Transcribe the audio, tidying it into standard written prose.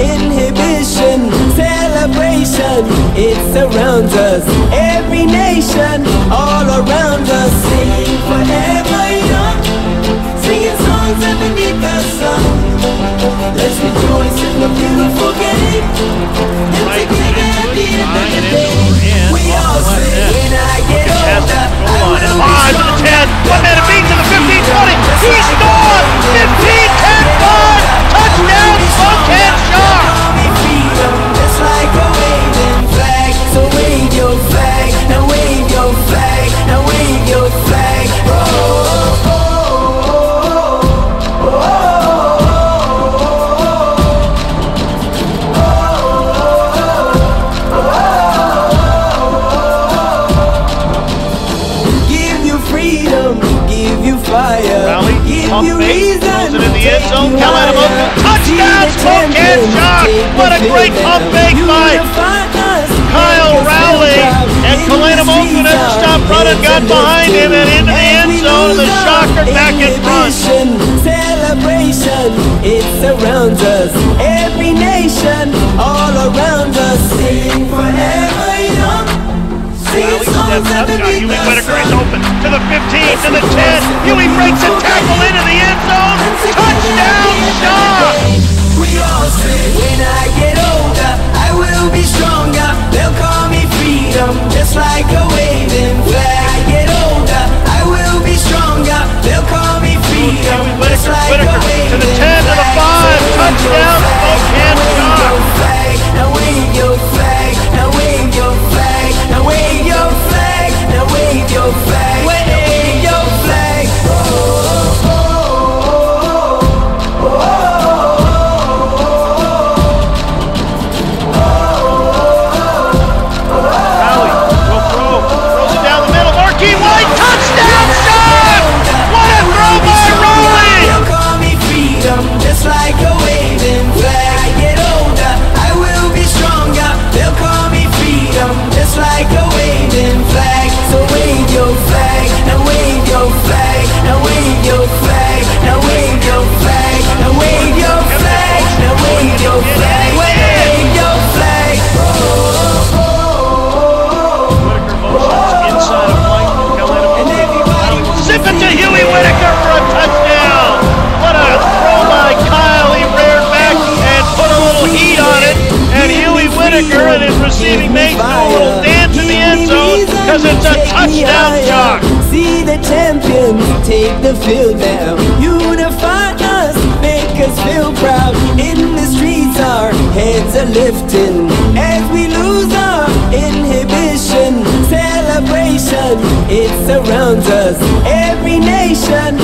inhibition, celebration, it surrounds us. Every nation, all around us. Singing forever young, singing songs underneath the sun. Let's rejoice in the beautiful game, and together at the end of the day, we all sing. When I get older, I will be stronger. 1 minute of beat to the 15-20. He scored! 15-10-5! Touchdown, Spokane Shock! Just like a waving flag. So wave your flag. Now wave your flag. Now wave your flag. Oh, oh, oh, oh, oh, oh, oh. Give you freedom. Give you fire, give you reason, pulls it in the end zone. Kalana Moulton, touchdown, Spokane Shock! What a great pump fake by Kyle Rowley, and Kalana Moulton never stopped running, got behind him and into the end zone, and the Shock are back in front. Celebration, it surrounds us, every nation, all around us. Sing forever young, sing songs underneath the sun. Huey Whitaker is open. To the 15, to the 10, Huey breaks a tackle into the end zone, touchdown, Shock! We all say, when I get older, I will be stronger, they'll call me freedom, just like a waving flag. I get older, I will be stronger, they'll call me freedom, just like a waving flag. To the 10, to the 5, touchdown, Spokane Shock! Now wave your flag, now wave your flag, now wave your flag, now wave your flag. It's a touchdown, Shock! See the champions take the field now. Unify us, make us feel proud. In the streets our heads are lifting as we lose our inhibition. Celebration, it surrounds us. Every nation,